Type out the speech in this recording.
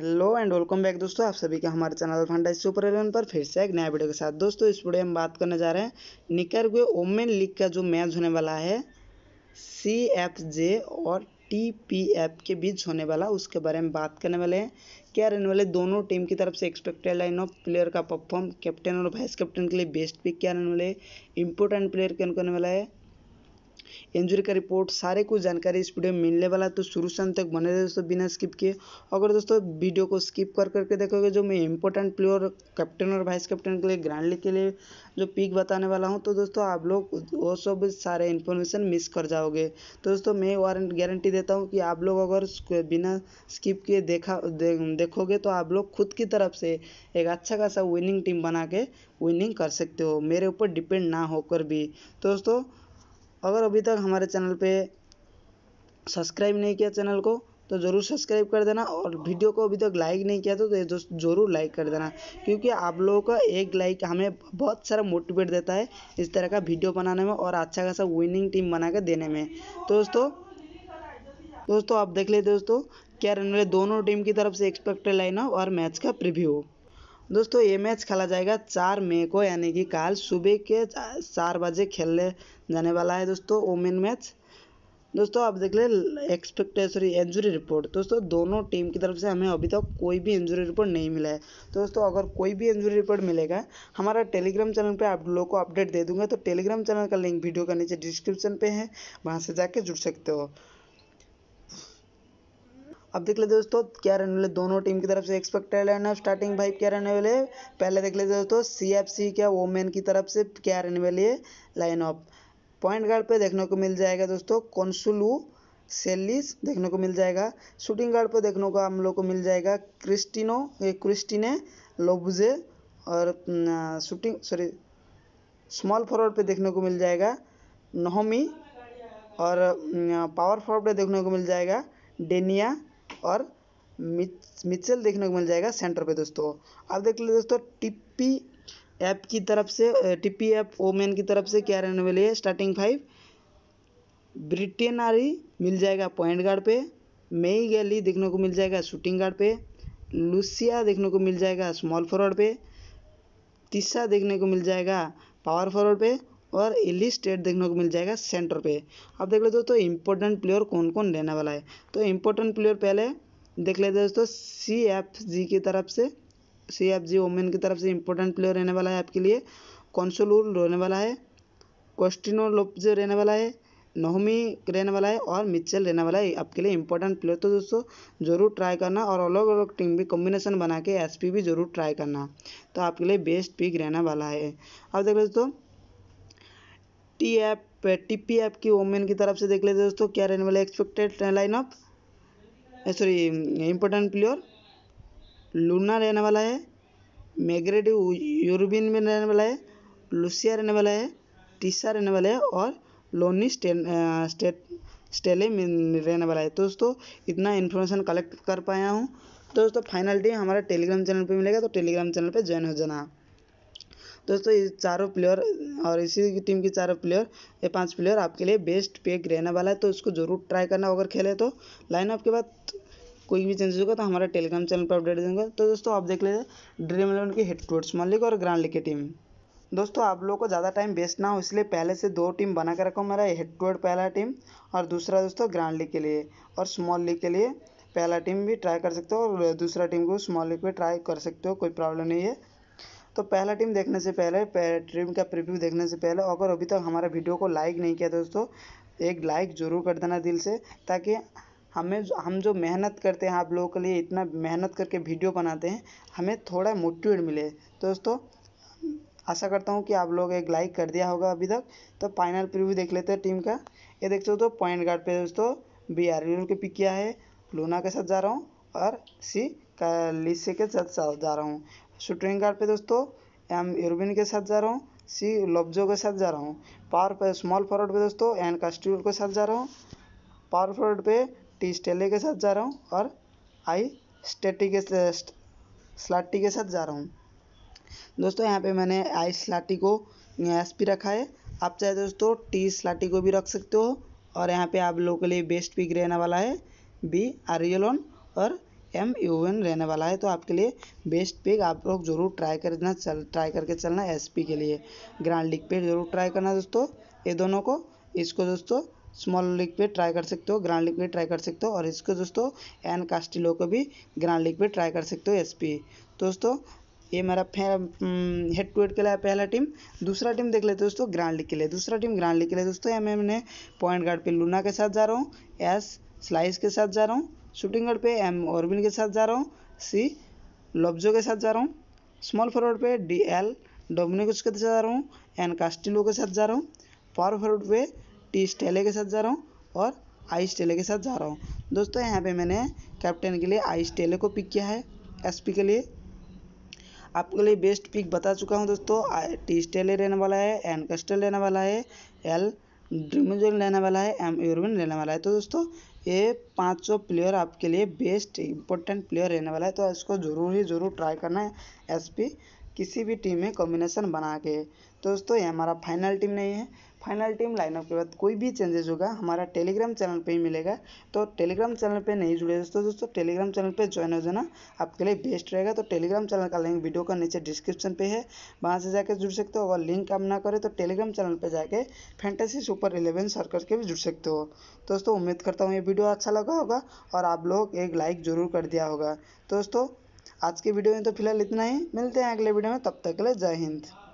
Hello and welcome back दोस्तों, आप सभी का हमारे चैनल फंडा सुपर 11 पर फिर से एक नया वीडियो के साथ। दोस्तों इस वीडियो में बात करने जा रहे हैं निकाराग्वा वोमेन लीग का जो मैच होने वाला है CFJ और TPF के बीच होने वाला, उसके बारे में बात करने वाले हैं। क्या रहने वाले दोनों टीम की तरफ से एक्सपेक्टेड लाइन ऑफ प्लेयर का परफॉर्म, कैप्टन और वाइस कैप्टन के लिए बेस्ट पिक क्या रहने वाले, इंपॉर्टेंट प्लेयर क्या होने वाला है, इंजरी का रिपोर्ट, सारे कुछ जानकारी इस वीडियो में मिलने वाला। तो शुरू से अंत तक बने रहे दोस्तों बिना स्किप किए। अगर दोस्तों वीडियो को स्किप कर करके देखोगे, जो मैं इंपॉर्टेंट प्लेयर कैप्टन और वाइस कैप्टन के लिए ग्रैंड लीग के लिए जो पिक बताने वाला हूं, तो दोस्तों आप लोग वो सब सारे इन्फॉर्मेशन मिस कर जाओगे। तो दोस्तों मैं गारंटी देता हूँ कि आप लोग अगर बिना स्किप किए देखोगे तो आप लोग खुद की तरफ से एक अच्छा खासा विनिंग टीम बना के विनिंग कर सकते हो, मेरे ऊपर डिपेंड ना होकर भी। तो दोस्तों अगर अभी तक हमारे चैनल पे सब्सक्राइब नहीं किया चैनल को तो ज़रूर सब्सक्राइब कर देना, और वीडियो को अभी तक लाइक नहीं किया तो ज़रूर लाइक कर देना, क्योंकि आप लोगों का एक लाइक हमें बहुत सारा मोटिवेट देता है इस तरह का वीडियो बनाने में और अच्छा खासा विनिंग टीम बना के देने में। तो दोस्तों आप देख लेते दोस्तों क्या रहने वाले दोनों टीम की तरफ से एक्सपेक्टेड लाइनअप और मैच का प्रीव्यू। दोस्तों ये मैच खेला जाएगा 4 मई को, यानी कि कल सुबह के 4 बजे खेलने जाने वाला है दोस्तों ओमेन मैच। दोस्तों आप देख लें इंजुरी रिपोर्ट। दोस्तों दोनों टीम की तरफ से हमें अभी तक कोई भी इंजुरी रिपोर्ट नहीं मिला है। तो दोस्तों अगर कोई भी इंजुरी रिपोर्ट मिलेगा, हमारा टेलीग्राम चैनल पे आप लोगों को अपडेट दे दूंगा, तो टेलीग्राम चैनल का लिंक वीडियो का नीचे डिस्क्रिप्शन पे है, वहाँ से जाके जुड़ सकते हो। अब देख लेते दोस्तों क्या रहने वाले दोनों टीम की तरफ से एक्सपेक्टेड लाइनअप, स्टार्टिंग फाइव क्या रहने वाले। पहले देख लेते दोस्तों CFC क्या वोमेन की तरफ से क्या रहने वाली है लाइनअप। पॉइंट गार्ड पे देखने को मिल जाएगा दोस्तों कॉन्सुलू सेलिस देखने को मिल जाएगा। शूटिंग गार्ड पे देखने को हम लोग को मिल जाएगा क्रिस्टिने लोबुजे, और स्मॉल फॉरवर्ड पे देखने को मिल जाएगा नहोमी, और पावर फॉरवर्ड पे देखने को मिल जाएगा डेनिया और मिचेल देखने को मिल जाएगा सेंटर पे। दोस्तों आप देख लीजिए दोस्तों टीपीएफ वोमेन की तरफ से क्या रहने वाली है स्टार्टिंग फाइव। ब्रिटेनरी मिल जाएगा पॉइंट गार्ड पे, मेई गैली देखने को मिल जाएगा शूटिंग गार्ड पे, लुसिया देखने को मिल जाएगा स्मॉल फॉरवर्ड पे, तीसरा देखने को मिल जाएगा पावर फॉरवर्ड पे, और इली स्टेट देखने को मिल जाएगा सेंटर पे। अब देख लेते दोस्तों इम्पोर्टेंट प्लेयर कौन कौन रहने वाला है। तो इम्पोर्टेंट प्लेयर पहले देख लेते दोस्तों CFG की तरफ से, CFG वोमेन की तरफ से इम्पोर्टेंट प्लेयर रहने वाला है आपके लिए कॉन्सोलूल रहने वाला है, कोस्टिनो लोपजे रहने वाला है, नहोमी रहने वाला है, और मिचेल रहने वाला है आपके लिए इम्पोर्टेंट प्लेयर। तो दोस्तों ज़रूर ट्राई करना, और अलग अलग टीम भी कॉम्बिनेशन बना के SP भी ज़रूर ट्राई करना, तो आपके लिए बेस्ट पिक रहने वाला है। अब देख लेते दोस्तों TPF की वोमेन की तरफ से देख लेते दोस्तों क्या रहने वाला expected lineup important player. Luna रहने वाला है, मैग्रेड यूरोबिन में रहने वाला है, लुसिया रहने वाला है, टीसा रहने वाला है, और लोनी स्टेले में रहने वाला है। तो दोस्तों इतना इन्फॉर्मेशन कलेक्ट कर पाया हूँ। तो दोस्तों फाइनल डे हमारा टेलीग्राम चैनल पे मिलेगा, तो टेलीग्राम चैनल पे ज्वाइन हो जाना। दोस्तों ये चारों प्लेयर और इसी टीम की चारों प्लेयर, ये 5 प्लेयर आपके लिए बेस्ट पिक रहने वाला है, तो इसको जरूर ट्राई करना। अगर खेले तो लाइनअप के बाद कोई भी चेंजेस होगा तो हमारा टेलीग्राम चैनल पर अपडेट देंगे। तो दोस्तों आप देख लेते Dream11 की हेड कोच मालिक और ग्रैंड लीग की टीम। दोस्तों आप लोगों को ज़्यादा टाइम वेस्ट ना हो, इसलिए पहले से 2 टीम बना कर रखो। मेरा हेड कोच पहला टीम और दूसरा दोस्तों ग्रैंड लीग के लिए, और स्मॉल लीग के लिए पहला टीम भी ट्राई कर सकते हो और दूसरा टीम को स्मॉल लीग पर ट्राई कर सकते हो, कोई प्रॉब्लम नहीं है। तो पहला टीम देखने से पहले टीम का प्रीव्यू देखने से पहले अगर अभी तक हमारा वीडियो को लाइक नहीं किया दोस्तों, एक लाइक ज़रूर कर देना दिल से, ताकि हम जो मेहनत करते हैं आप लोगों के लिए, इतना मेहनत करके वीडियो बनाते हैं, हमें थोड़ा मोटिवेट मिले। तो दोस्तों आशा करता हूँ कि आप लोग एक लाइक कर दिया होगा अभी तक। तो फाइनल प्रीव्यू देख लेते हैं टीम का। ये देख सकते हो पॉइंट गार्ड पे दोस्तों BRL के पिक किया है, लूना के साथ जा रहा हूँ और C Kalise के साथ जा रहा हूँ। शूटिंग गार्ड पे दोस्तों M Urban के साथ जा रहा हूँ, C Lobjo के साथ जा रहा हूँ। पावर पे स्मॉल फॉरवर्ड पे दोस्तों N Castillo के साथ जा रहा हूँ, पावर फॉरवर्ड पे T Stele के साथ जा रहा हूँ, और I Slati के साथ जा रहा हूँ। दोस्तों यहाँ पे मैंने I Slati को SP रखा है, आप चाहे दोस्तों T Slati को भी रख सकते हो, और यहाँ पे आप लोगों के लिए बेस्ट पिक रहने वाला है B Arielon और MUN रहने वाला है, तो आपके लिए बेस्ट पिक आप लोग जरूर ट्राई करके चलना SP के लिए। ग्रैंड लीग पे जरूर ट्राई करना दोस्तों, ये दोनों को, इसको दोस्तों स्मॉल लीग पे ट्राई कर सकते हो, ग्रैंड लीग पे ट्राई कर सकते हो, और इसको दोस्तों एन कास्टिलो को भी ग्रैंड लीग पे ट्राई कर सकते हो SP। तो दोस्तों ये मेरा हेड टू हेड के लिए पहला टीम। दूसरा टीम देख लेते दोस्तों ग्रैंड लीग के लिए। दूसरा टीम ग्रैंड लीग के लिए दोस्तों यहाँ मैंने पॉइंट गार्ड पे लूना के साथ जा रहा हूँ, S स्लाइस के साथ जा रहा हूँ, शूटिंग गार्ड पे M ऑर्बिन के साथ जा रहा हूँ, C लॉब्जो के साथ जा रहा हूँ, स्मॉल फॉरवर्ड पे DL डोमिनिकुस के साथ जा रहा हूँ, N कास्टिलो के साथ जा रहा हूँ, पावर फॉरवर्ड पे T स्टेले के साथ जा रहा हूँ और I स्टेले के साथ जा रहा हूँ। दोस्तों यहाँ पे मैंने कैप्टन के लिए I स्टेले को पिक किया है SP के लिए। आपके लिए बेस्ट पिक बता चुका हूँ दोस्तों, T स्टेले रहने वाला है, N कास्टिलो रहने वाला है, L ड्रीम11 रहने वाला है, M यूरविन रहने वाला है। तो दोस्तों ये पाँचों प्लेयर आपके लिए बेस्ट इंपॉर्टेंट प्लेयर रहने वाला है, तो इसको ज़रूर ट्राई करना है SP किसी भी टीम में कॉम्बिनेशन बना के। तो दोस्तों ये हमारा फाइनल टीम नहीं है। फाइनल टीम लाइनअप के बाद कोई भी चेंजेस होगा हमारा टेलीग्राम चैनल पे ही मिलेगा, तो टेलीग्राम चैनल पे नहीं जुड़े दोस्तों टेलीग्राम चैनल पे ज्वाइन हो जाना आपके लिए बेस्ट रहेगा। तो टेलीग्राम चैनल का लिंक वीडियो का नीचे डिस्क्रिप्शन पे है, वहाँ से जाकर जुड़ सकते हो। अगर लिंक काम ना करे तो टेलीग्राम चैनल पर जाके फैंटेसी Super11 सर्च करके भी जुड़ सकते हो। दोस्तों उम्मीद करता हूँ ये वीडियो अच्छा लगा होगा और आप लोग एक लाइक ज़रूर कर दिया होगा। दोस्तों आज की वीडियो में तो फिलहाल इतना ही, मिलते हैं अगले वीडियो में, तब तक के लिए जय हिंद।